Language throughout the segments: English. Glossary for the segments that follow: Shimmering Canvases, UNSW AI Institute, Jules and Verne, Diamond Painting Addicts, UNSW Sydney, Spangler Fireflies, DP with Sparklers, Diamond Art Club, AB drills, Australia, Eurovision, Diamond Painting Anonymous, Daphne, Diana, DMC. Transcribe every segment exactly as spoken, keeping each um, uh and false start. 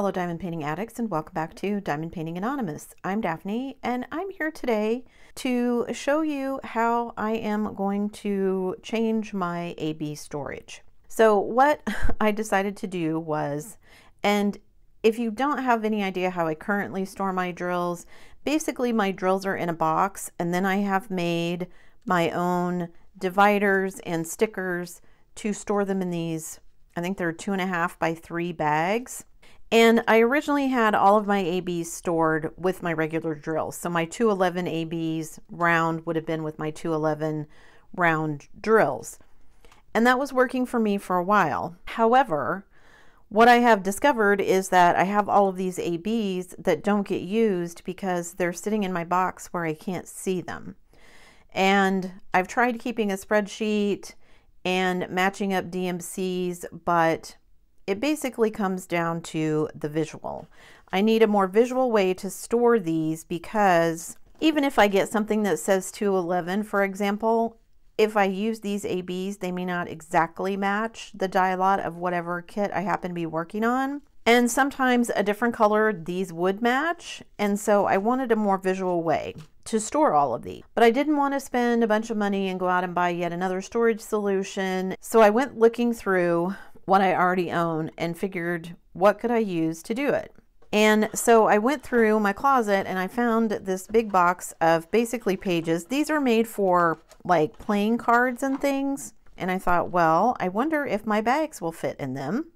fellow Diamond Painting Addicts, and welcome back to Diamond Painting Anonymous. I'm Daphne, and I'm here today to show you how I am going to change my A B storage. So what I decided to do was, and if you don't have any idea how I currently store my drills, basically my drills are in a box, and then I have made my own dividers and stickers to store them in these, I think they're two and a half by three bags. And I originally had all of my A Bs stored with my regular drills. So my two eleven A Bs round would have been with my two eleven round drills. And that was working for me for a while. However, what I have discovered is that I have all of these A Bs that don't get used because they're sitting in my box where I can't see them. And I've tried keeping a spreadsheet and matching up D M Cs, but it basically comes down to the visual. I need a more visual way to store these because even if I get something that says two eleven, for example, if I use these A Bs, they may not exactly match the die lot of whatever kit I happen to be working on. And sometimes a different color, these would match. And so I wanted a more visual way to store all of these. But I didn't want to spend a bunch of money and go out and buy yet another storage solution. So I went looking through what I already own and figured what could I use to do it. And so I went through my closet and I found this big box of basically pages. These are made for like playing cards and things. And I thought, well, I wonder if my bags will fit in them.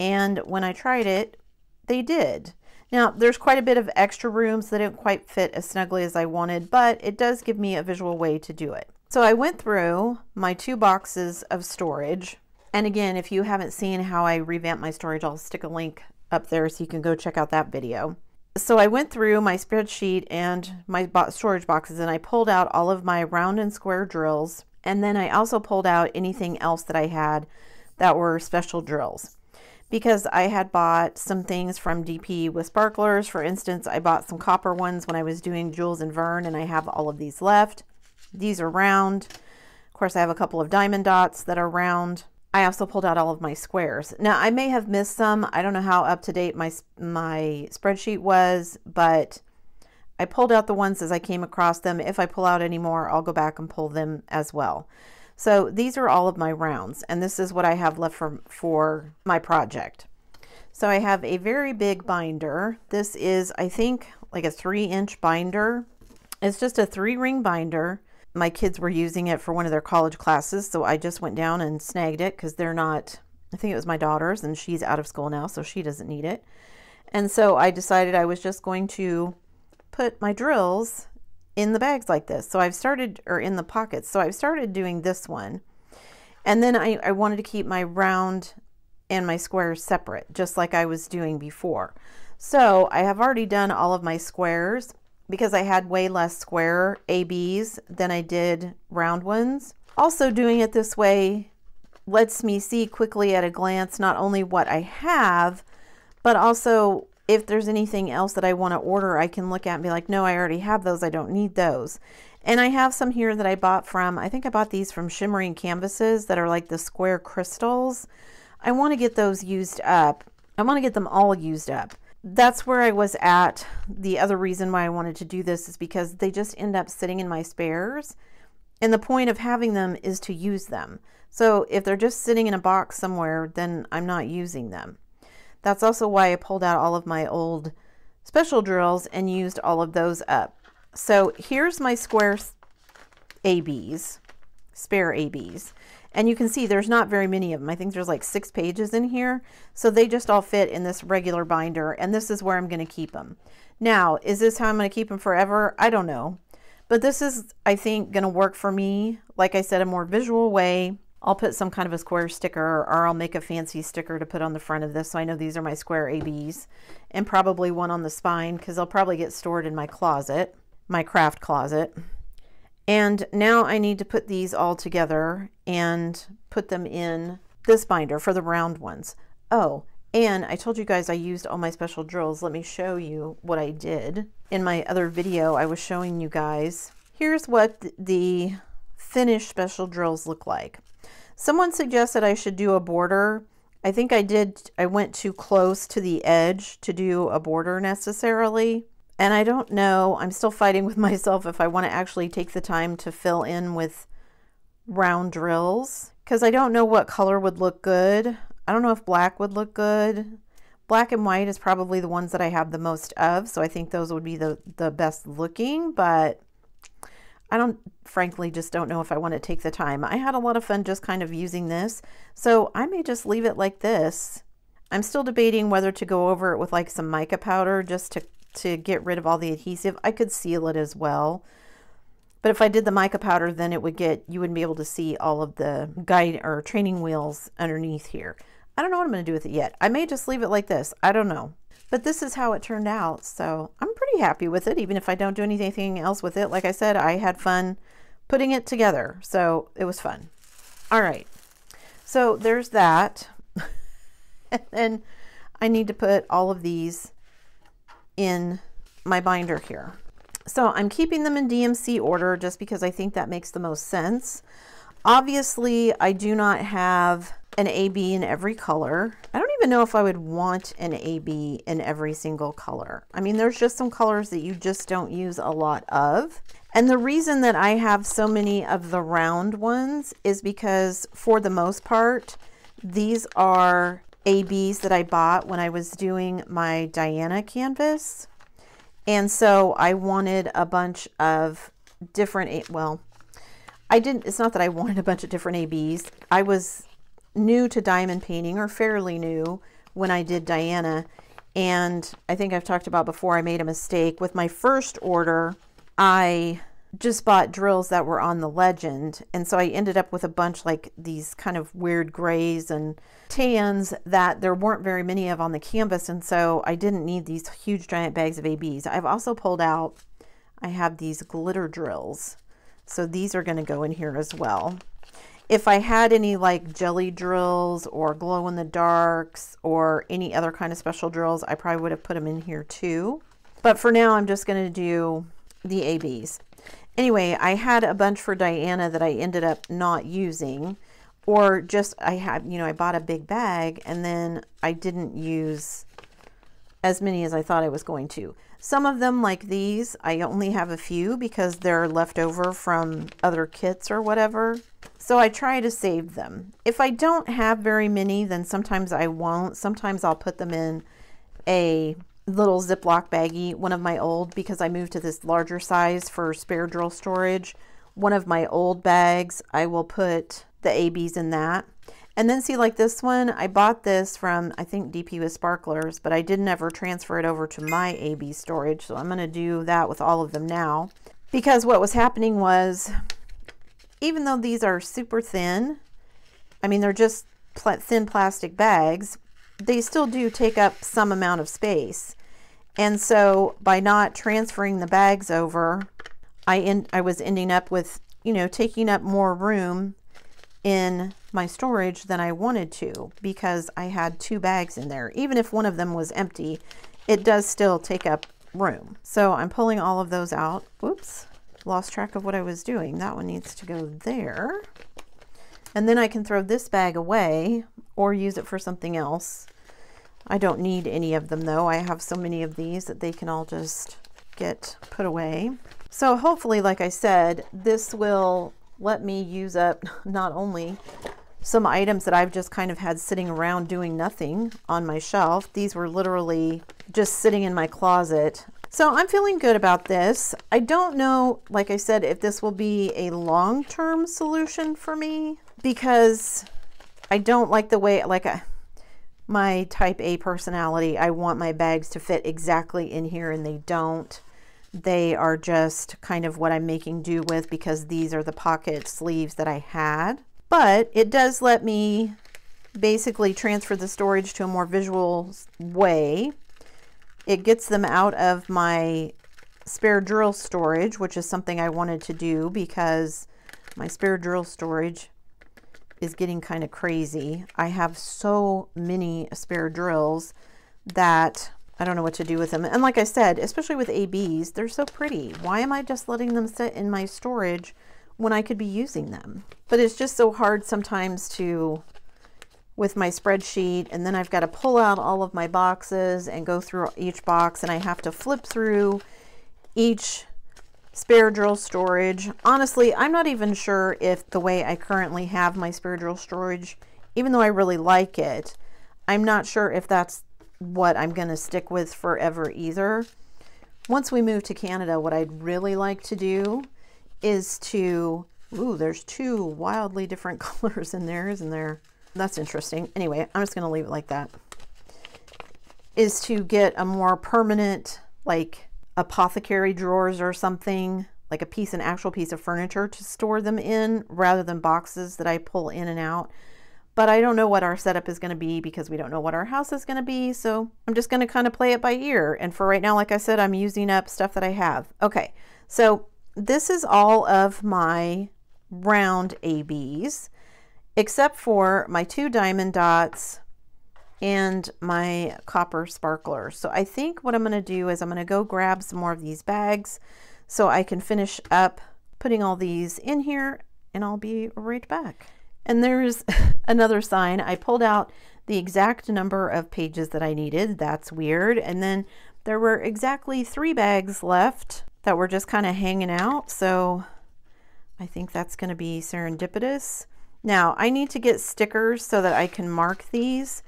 And when I tried it, they did. Now there's quite a bit of extra room, so they didn't quite fit as snugly as I wanted, but it does give me a visual way to do it. So I went through my two boxes of storage. And again, if you haven't seen how I revamp my storage, I'll stick a link up there so you can go check out that video. So I went through my spreadsheet and my storage boxes and I pulled out all of my round and square drills. And then I also pulled out anything else that I had that were special drills, because I had bought some things from D P with Sparklers. For instance, I bought some copper ones when I was doing Jules and Verne, and I have all of these left. These are round. Of course, I have a couple of diamond dots that are round. I also pulled out all of my squares. Now I may have missed some. I don't know how up to date my, my spreadsheet was, but I pulled out the ones as I came across them. If I pull out any more, I'll go back and pull them as well. So these are all of my rounds, and this is what I have left for, for my project. So I have a very big binder. This is, I think, like a three inch binder. It's just a three ring binder. My kids were using it for one of their college classes, so I just went down and snagged it because they're not, I think it was my daughter's, and she's out of school now, so she doesn't need it. And so I decided I was just going to put my drills in the bags like this. So I've started, or in the pockets, so I've started doing this one. And then I, I wanted to keep my round and my squares separate, just like I was doing before. So I have already done all of my squares, because I had way less square A Bs than I did round ones. Also, doing it this way lets me see quickly at a glance not only what I have, but also if there's anything else that I want to order, I can look at and be like, no, I already have those, I don't need those. And I have some here that I bought from, I think I bought these from Shimmering Canvases that are like the square crystals. I want to get those used up. I want to get them all used up. That's where I was at. The other reason why I wanted to do this is because they just end up sitting in my spares, and the point of having them is to use them. So if they're just sitting in a box somewhere, then I'm not using them. That's also why I pulled out all of my old special drills and used all of those up. So here's my square A Bs, spare A Bs. And you can see there's not very many of them. I think there's like six pages in here. So they just all fit in this regular binder, and this is where I'm going to keep them. Now, is this how I'm going to keep them forever? I don't know. But this is, I think, going to work for me. Like I said, a more visual way. I'll put some kind of a square sticker, or I'll make a fancy sticker to put on the front of this so I know these are my square A Bs, and probably one on the spine because they'll probably get stored in my closet, my craft closet. And now I need to put these all together and put them in this binder for the round ones. Oh, and I told you guys I used all my special drills. Let me show you what I did. In my other video, I was showing you guys, here's what the finished special drills look like. Someone suggested I should do a border. I think I did, I went too close to the edge to do a border necessarily. And I don't know, I'm still fighting with myself if I want to actually take the time to fill in with round drills, because I don't know what color would look good. I don't know if black would look good. Black and white is probably the ones that I have the most of, so I think those would be the, the best looking, but I don't, frankly, just don't know if I want to take the time. I had a lot of fun just kind of using this, so I may just leave it like this. I'm still debating whether to go over it with like some mica powder just to, to get rid of all the adhesive. I could seal it as well, but if I did the mica powder, then it would get, you wouldn't be able to see all of the guide or training wheels underneath here. I don't know what I'm going to do with it yet. I may just leave it like this. I don't know. But this is how it turned out, so I'm pretty happy with it, even if I don't do anything else with it. Like I said, I had fun putting it together, so it was fun. All right, so there's that. And then I need to put all of these in my binder here. So I'm keeping them in D M C order just because I think that makes the most sense. Obviously, I do not have an A B in every color. I don't even know if I would want an A B in every single color. I mean, there's just some colors that you just don't use a lot of. And the reason that I have so many of the round ones is because for the most part, these are A Bs that I bought when I was doing my Diana canvas. And so I wanted a bunch of different, well, I didn't, it's not that I wanted a bunch of different A Bs. I was new to diamond painting, or fairly new, when I did Diana, and I think I've talked about before, I made a mistake with my first order. I just bought drills that were on the legend, and so I ended up with a bunch like these kind of weird grays and tans that there weren't very many of on the canvas, and so I didn't need these huge giant bags of A Bs. I've also pulled out, I have these glitter drills, so these are going to go in here as well. If I had any like jelly drills or glow in the darks or any other kind of special drills, I probably would have put them in here too. But for now, I'm just going to do the A Bs. Anyway, I had a bunch for Diana that I ended up not using, or just I had, you know, I bought a big bag and then I didn't use as many as I thought I was going to. Some of them, like these, I only have a few because they're left over from other kits or whatever. So I try to save them. If I don't have very many, then sometimes I won't. Sometimes I'll put them in a little Ziploc baggie, one of my old, because I moved to this larger size for spare drill storage. One of my old bags, I will put the A Bs in that. And then see, like this one, I bought this from, I think, D P with Sparklers, but I didn't ever transfer it over to my A B storage, so I'm going to do that with all of them now. Because what was happening was, even though these are super thin, I mean, they're just pl- thin plastic bags, they still do take up some amount of space. And so by not transferring the bags over, I, end- I was ending up with, you know, taking up more room in my storage than I wanted to, because I had two bags in there. Even if one of them was empty, it does still take up room. So I'm pulling all of those out. Whoops, lost track of what I was doing. That one needs to go there. And then I can throw this bag away or use it for something else. I don't need any of them though. I have so many of these that they can all just get put away. So hopefully, like I said, this will let me use up not only some items that I've just kind of had sitting around doing nothing on my shelf. These were literally just sitting in my closet. So I'm feeling good about this. I don't know, like I said, if this will be a long-term solution for me, because I don't like the way, like a, my type A personality, I want my bags to fit exactly in here and they don't. They are just kind of what I'm making do with, because these are the pocket sleeves that I had. But it does let me basically transfer the storage to a more visual way. It gets them out of my spare drill storage, which is something I wanted to do because my spare drill storage is getting kind of crazy. I have so many spare drills that I don't know what to do with them. And like I said, especially with A Bs, they're so pretty. Why am I just letting them sit in my storage when I could be using them? But it's just so hard sometimes to, with my spreadsheet, and then I've got to pull out all of my boxes and go through each box, and I have to flip through each spiritual storage. Honestly, I'm not even sure if the way I currently have my spiritual storage, even though I really like it, I'm not sure if that's what I'm going to stick with forever either. Once we move to Canada, what I'd really like to do is to, ooh, there's two wildly different colors in there, isn't there? That's interesting. Anyway, I'm just going to leave it like that. Is to get a more permanent, like apothecary drawers or something, like a piece, an actual piece of furniture to store them in rather than boxes that I pull in and out. But I don't know what our setup is going to be because we don't know what our house is going to be. So I'm just going to kind of play it by ear. And for right now, like I said, I'm using up stuff that I have. Okay, so this is all of my round A Bs, except for my two diamond dots and my copper sparkler. So I think what I'm going to do is I'm going to go grab some more of these bags so I can finish up putting all these in here, and I'll be right back. And there's another sign. I pulled out the exact number of pages that I needed. That's weird. And then there were exactly three bags left that were just kind of hanging out. So I think that's going to be serendipitous. Now I need to get stickers so that I can mark these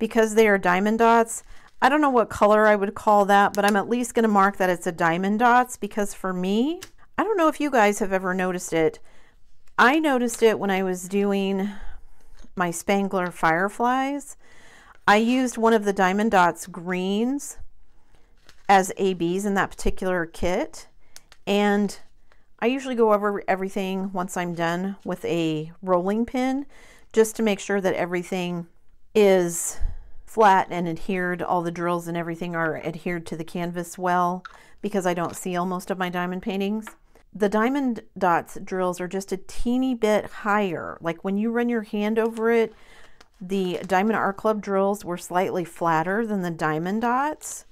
because they are diamond dots. I don't know what color I would call that, but I'm at least going to mark that it's a diamond dots because for me, I don't know if you guys have ever noticed it. I noticed it when I was doing my Spangler Fireflies. I used one of the Diamond Dots greens as A Bs in that particular kit. And I usually go over everything once I'm done with a rolling pin, just to make sure that everything is flat and adhered. All the drills and everything are adhered to the canvas well, because I don't seal most of my diamond paintings. The diamond dots drills are just a teeny bit higher. Like when you run your hand over it, the Diamond Art Club drills were slightly flatter than the diamond dots.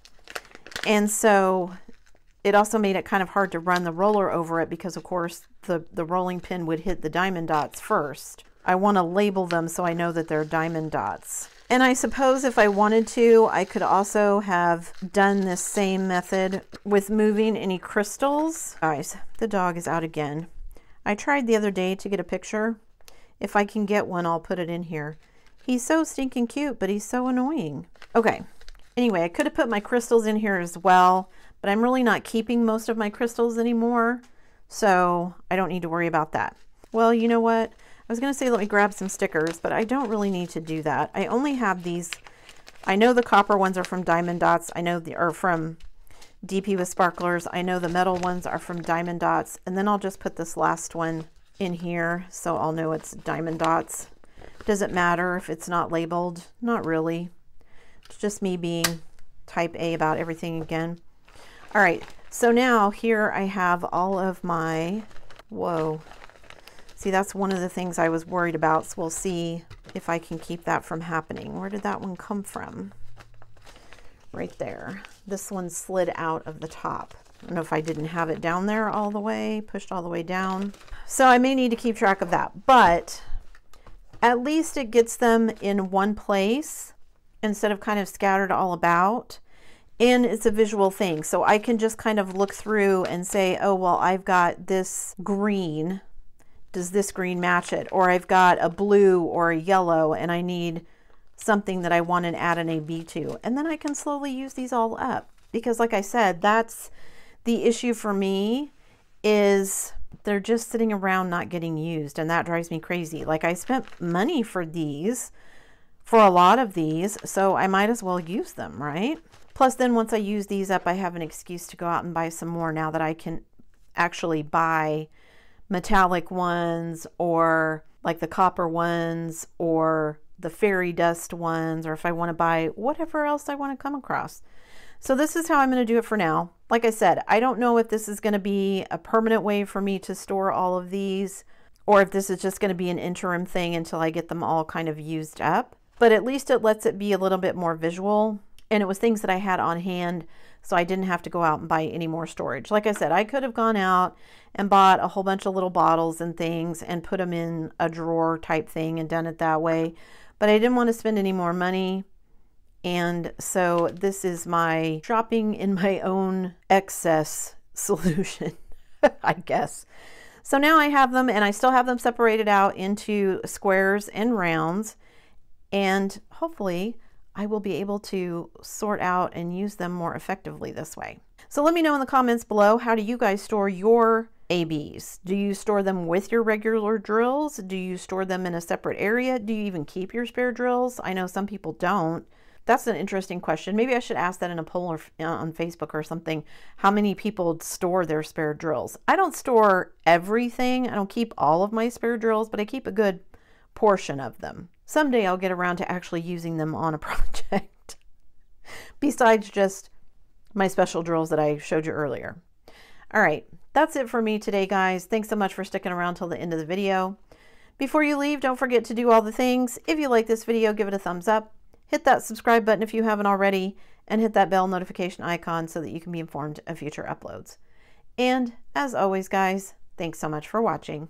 And so it also made it kind of hard to run the roller over it because of course the, the rolling pin would hit the diamond dots first. I want to label them so I know that they're diamond dots. And I suppose if I wanted to, I could also have done this same method with moving any crystals. Guys, the dog is out again. I tried the other day to get a picture. If I can get one, I'll put it in here. He's so stinking cute, but he's so annoying. Okay, anyway, I could have put my crystals in here as well, but I'm really not keeping most of my crystals anymore, so I don't need to worry about that. Well, you know what? I was gonna say let me grab some stickers, but I don't really need to do that. I only have these. I know the copper ones are from Diamond Dots. I know they are from D P with Sparklers. I know the metal ones are from Diamond Dots. And then I'll just put this last one in here so I'll know it's Diamond Dots. Does it matter if it's not labeled? Not really. It's just me being type A about everything again. All right, so now here I have all of my, whoa. See, that's one of the things I was worried about, so we'll see if I can keep that from happening. Where did that one come from? Right there. This one slid out of the top. I don't know if I didn't have it down there all the way, pushed all the way down. So I may need to keep track of that, but at least it gets them in one place instead of kind of scattered all about. And it's a visual thing, so I can just kind of look through and say, oh, well, I've got this green. Does this green match it? Or I've got a blue or a yellow and I need something that I want to add an A B to. And then I can slowly use these all up because like I said, that's the issue for me is they're just sitting around not getting used, and that drives me crazy. Like I spent money for these, for a lot of these, so I might as well use them, right? Plus then once I use these up, I have an excuse to go out and buy some more now that I can actually buy metallic ones or like the copper ones or the fairy dust ones, or if I want to buy whatever else I want to come across. So this is how I'm going to do it for now. Like I said, I don't know if this is going to be a permanent way for me to store all of these or if this is just going to be an interim thing until I get them all kind of used up, but at least it lets it be a little bit more visual. And it was things that I had on hand, so I didn't have to go out and buy any more storage. Like I said, I could have gone out and bought a whole bunch of little bottles and things and put them in a drawer type thing and done it that way. but I didn't want to spend any more money. And so this is my shopping in my own excess solution, I guess. So now I have them, and I still have them separated out into squares and rounds, and hopefully I will be able to sort out and use them more effectively this way. So let me know in the comments below, how do you guys store your A Bs? Do you store them with your regular drills? Do you store them in a separate area? Do you even keep your spare drills? I know some people don't. That's an interesting question. Maybe I should ask that in a poll or on Facebook or something. How many people store their spare drills? I don't store everything. I don't keep all of my spare drills, but I keep a good portion of them. Someday I'll get around to actually using them on a project besides just my special drills that I showed you earlier. All right, that's it for me today, guys. Thanks so much for sticking around till the end of the video. Before you leave, don't forget to do all the things. If you like this video, give it a thumbs up. Hit that subscribe button if you haven't already, and hit that bell notification icon so that you can be informed of future uploads. And as always, guys, thanks so much for watching.